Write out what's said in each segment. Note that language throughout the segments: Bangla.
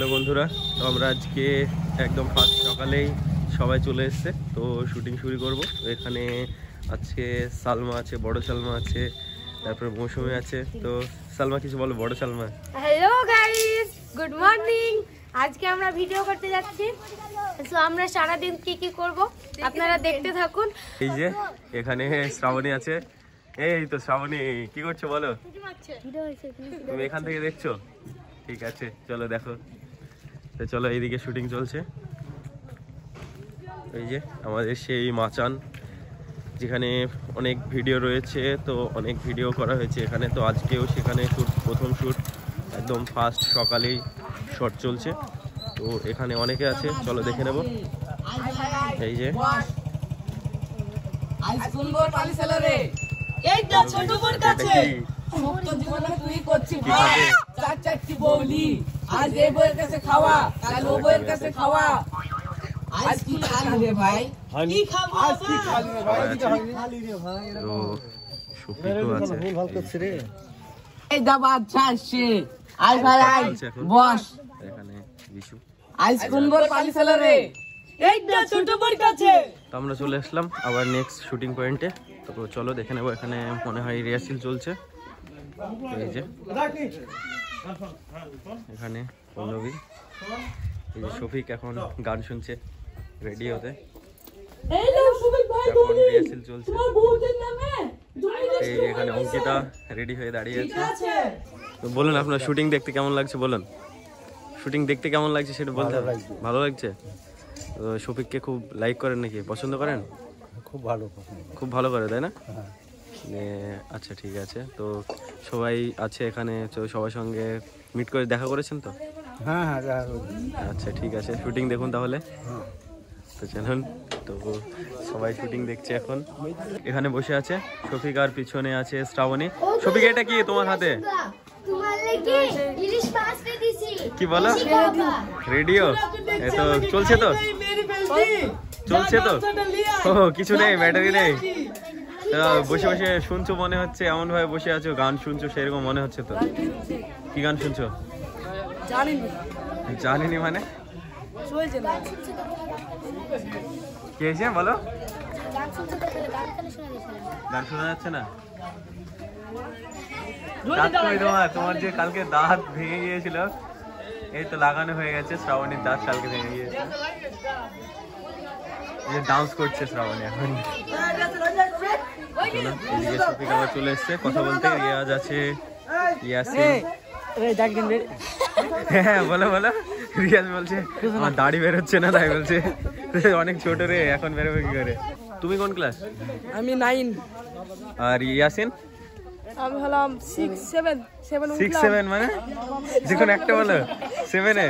হ্যালো বন্ধুরা, তো আমরা আজকে একদম ফার্স্ট সকালেই সবাই চলে এসছে, তো শুটিং শুরু করব। এখানে আজকে সালমা আছে, বড় সালমা আছে, তারপরে মৌসুমি আছে। তো সালমা কিছু বলো, বড় Salma. Hello guys, good morning. আজকে আমরা ভিডিও করতে যাচ্ছি, তো আমরা সারা দিন কি কি করব আপনারা দেখতে থাকুন। এই যে এখানে শ্রাবণী আছে। এই তো শ্রাবণী, কি করছো বলো? তুমি এখান থেকে দেখছো? ঠিক আছে, চলো দেখো। তো চলো, এইদিকে শুটিং চলছে। এই যে আমাদের সেই মাচান, যেখানে অনেক ভিডিও রয়েছে, তো অনেক ভিডিও করা হয়েছে এখানে। তো আজকেও সেখানে শুট, প্রথম শুট একদম ফার্স্ট সকালেই শট চলছে। তো এখানে অনেকে আছে, চলো দেখে নেব। এই যে আমরা চলে আসলাম আবার নেক্সট শুটিং পয়েন্টে। তো চলো দেখে নেবো। এখানে মনে হয় রিহার্সাল চলছে। এই যে এখানে পল্লবী, এই যে সফিক এখন গান শুনছে রেডিওতে। এই যে এখানে অঙ্কিতা রেডি হয়ে দাঁড়িয়ে আছে। তো বলুন আপনার শুটিং দেখতে কেমন লাগছে, বলুন। শুটিং দেখতে কেমন লাগছে সেটা বলতে হবে। ভালো লাগছে? সফিককে খুব লাইক করেন নাকি, পছন্দ করেন? খুব ভালো, খুব ভালো করে, তাই না? আচ্ছা ঠিক আছে। তো সবাই আছে এখানে, তো সবার সঙ্গে মিট করে দেখা করেছেন তো? হ্যাঁ হ্যাঁ। আচ্ছা ঠিক আছে, শুটিং দেখুন তাহলে। তো চলুন, তো সবাই শুটিং দেখছে এখন। এখানে বসে আছে সফিক আর পিছনে আছে শ্রাবণী। সফিক, এটা কি তোমার হাতে? কি বলো, রেডিও? এ তো চলছে, তো চলছে তো। ও কিছু নেই, ব্যাটারি নেই। বসে বসে শুনছো মনে হচ্ছে, এমন ভাবে বসে আছো গান শুনছো সেরকম মনে হচ্ছে। তো কি গান শুনছো? জানিনি মানে? কি হয়েছে বলো? গান শোনা যাচ্ছে না? তোমার যে কালকে দাঁত ভেঙে গিয়েছিল, এই তো লাগানো হয়ে গেছে। শ্রাবণীর দাঁত কালকে ভেঙে গিয়েছে। ডান্স করছে শ্রাবণী এখন। এদিকে সফিক আবার চলে এসছে কথা বলতে। রিয়াজ আছে, ইয়াসিন। হ্যাঁ বলো বলো। রিয়াজ বলছে আমার দাড়ি বেরোচ্ছে না, তাই বলছে অনেক ছোট রে, এখন বেরোবে কি করে? তুমি কোন ক্লাস? আমি 9। আর ইয়াসিন? আমি হলাম 6-7। 6-7 মানে যখন একটা বলো 7 এ,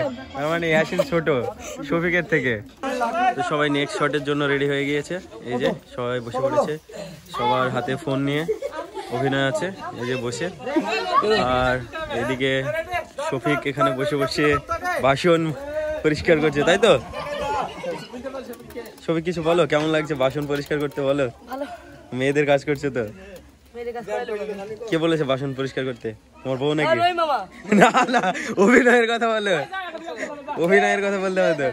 মানে ইয়াসিন ছোট সফিকের থেকে। তো সবাই নেক্সট শটের জন্য রেডি হয়ে গিয়েছে। এই যে সবাই বসে পড়েছে, সবার হাতে ফোন নিয়ে। অভিনয় আছে এই যে বসে। আর এদিকে সফিক এখানে বসে বসে বাসন পরিষ্কার করছে, তাই তো? সফিক কিছু বলো, কেমন লাগছে বাসন পরিষ্কার করতে? বলো, মেয়েদের কাজ করছে তো। কে বলেছে বাসন পরিষ্কার করতে? তোমার বউ নাকি? না না, অভিনয়ের কথা বলো। অভিনয়ের কথা বলতে হবে তো।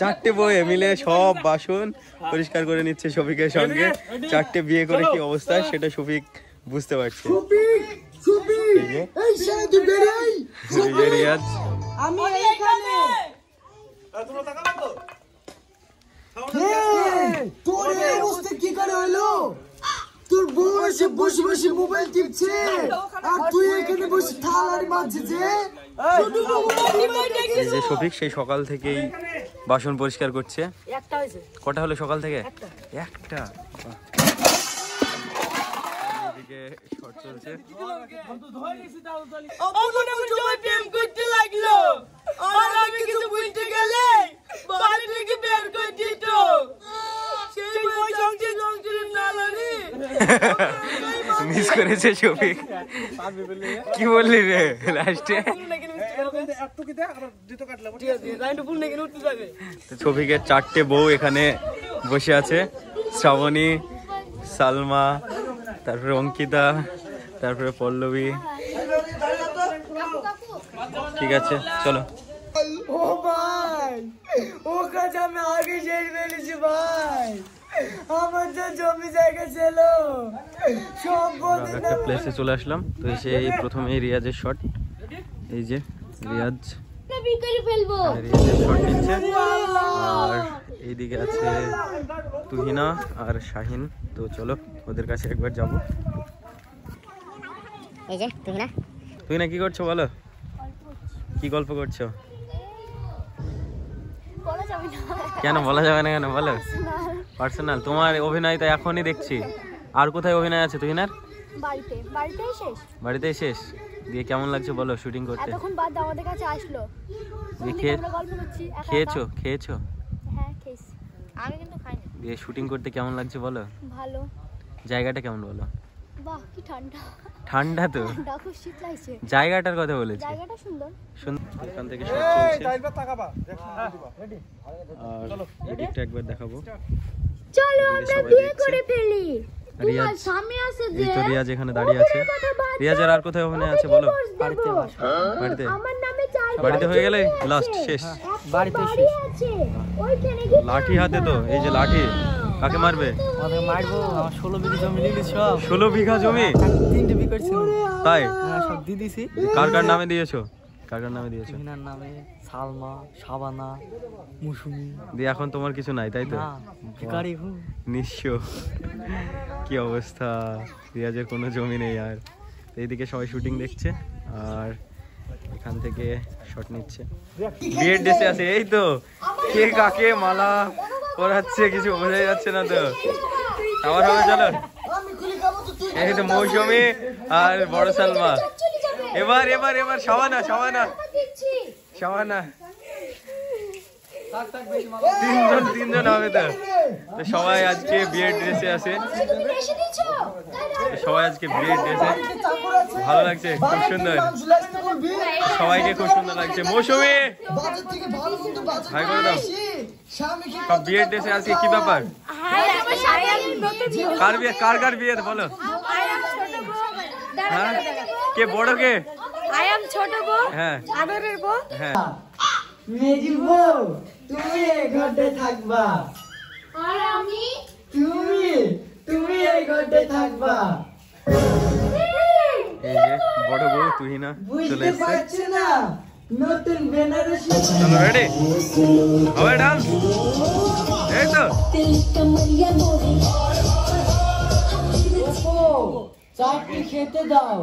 4টে বউয়ে মিলে সব বাসন পরিষ্কার করে নিচ্ছে সফিকের সঙ্গে। 4টে বিয়ে করে কি অবস্থা সেটা সফিক বুঝতে পারছে। কি করে হলো? তোর বউ এসে বসে বসে মোবাইল টিপছে, আর তুই এখানে বসে থালার মাঝে যে। এই যে সফিক সেই সকাল থেকেই বাসন পরিষ্কার করছে। কটা হলো সকাল থেকে? 1টা। এদিকে শর্ট চলছে। মিস করেছে সফিক। কি বললি রে লাস্টে? সফিকের 4টে বউ এখানে বসে আছে। শ্রাবণী, সালমা, তারপরে অঙ্কিতা, তারপরে পল্লবী। ঠিক আছে চলো। একটা প্লেসে চলে আসলাম। তো সেই প্রথমে রিয়াজের শট, এই যে রিয়াজ শট নিচ্ছে, আর এইদিকে আছে তুহিনা আর শাহিন। তো চলো ওদের কাছে একবার যাবো। এই যে তুহিনা, তুহিনা কি করছো বলো? কি গল্প করছো? কেন বলা যাবে না? কেন বলো? পার্সোনাল। তোমার অভিনয় তো এখনই দেখছি, আর কোথায় অভিনয় আছে তুহিনার? বাড়িতে। বাড়িতেই শেষ। বাড়িতেই শেষ। দিয়ে কেমন লাগছে বলো শুটিং করতে? এতক্ষণ বাদ আমাদের কাছে আসলো। দেখে আমরা গল্প করছি। খেয়েছো? খেয়েছো? হ্যাঁ খেয়েছি। আমি কিন্তু খাইনি। দিয়ে শুটিং করতে কেমন লাগছে বলো? ভালো। জায়গাটা কেমন বলো? বাহ কি ঠান্ডা। ঠান্ডা তো খুব শীত লাগছে। জায়গাটার কথা বলেছি, জায়গাটা সুন্দর সুন্দর। এখান থেকে শট চলছে। টাইমটা তাকাবা, রেডি? চলো এডিটটা একবার দেখাবো। চলো আমরা বিয়ে করে ফেলি। রিয়াজ সামনে আছে, যে রিয়াজ এখানে দাঁড়িয়ে আছে। রিয়াজের আর কোথায় ওখানে আছে বলো? বাড়িতে। বাড়িতে আমার নামে চাই। বাড়িতে হয়ে গেলে লাস্ট শেষ। বাড়িতে শেষ আছে ওইখানে গিয়ে লাঠি হাতে। তো এই যে লাঠি কাকে মারবে? আমাকে মারবো। আমার 16 বিঘা জমি নিয়ে দিছো। 16 বিঘা জমি তিনটে বিক্রি করছি। তাই হ্যাঁ সব দিয়ে দিয়েছি। কার কার নামে দিয়েছো? কার কার নামে দিয়েছো? মিনার নামে, সালমা, শাবানা, মৌসুমি। দিয়ে এখন তোমার কিছু নাই তাই তো? না, ভিখারি হু, নিঃস্ব। কি অবস্থা, রিয়াজের কোনো জমি নেই। আর এইদিকে সবাই শুটিং দেখছে আর এখান থেকে শট নিচ্ছে। বিয়ের ড্রেসে আছে এই তো। কে কাকে মালা পড়াচ্ছে কিছু বোঝাই যাচ্ছে না। তো আবার হবে। চলো এই তো মৌসুমি আর বড় সালমা। এবার এবার এবার শাবানা, শাবানা, শাবানা। তিনজন তিনজন হবে। তো সবাই আজকে বিয়ের ড্রেসে আছে। সবাই আজকে বিয়ের ড্রেসে। ভালো লাগছে, খুব সুন্দর। সবাইকে খুব সুন্দর লাগছে। মৌসুমি ভাই করে দাও। সব বিয়ের ড্রেসে আজকে। কি ব্যাপার? কার বিয়ে? কার কার বিয়ে বলো? হ্যাঁ কে বড় কে? আই অ্যাম ছোট বউ। হ্যাঁ আদরের বউ। হ্যাঁ মেজি বউ, তুমি এই ঘরে থাকবা। আর আমি? তুমি তুমি এই ঘরে থাকবা। এই যে বড় বউ তুহিনা চলে এসেছে। বুঝতে পারছো না নতুন বেনারসি। চলো রেডি হবে ডান্স। এই তো চাকরি খেতে দাও।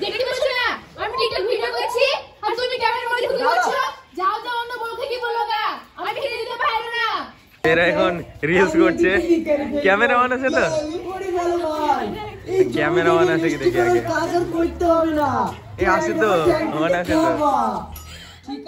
দেখতে পাচ্ছ না আমি লিটল ভিডিও করছি আর তুমি ক্যামেরার মধ্যে ঢুকে আছো। যাও যাও অন্য বউকে কি বলবা? আমি খেতে দিতে পারবো না। এরা এখন রিলস করছে। ক্যামেরা অন আছে তো? ক্যামেরা অন আছে কি দেখি আগে। কাজ করতে হবে না। এই আছে তো, অন আছে তো।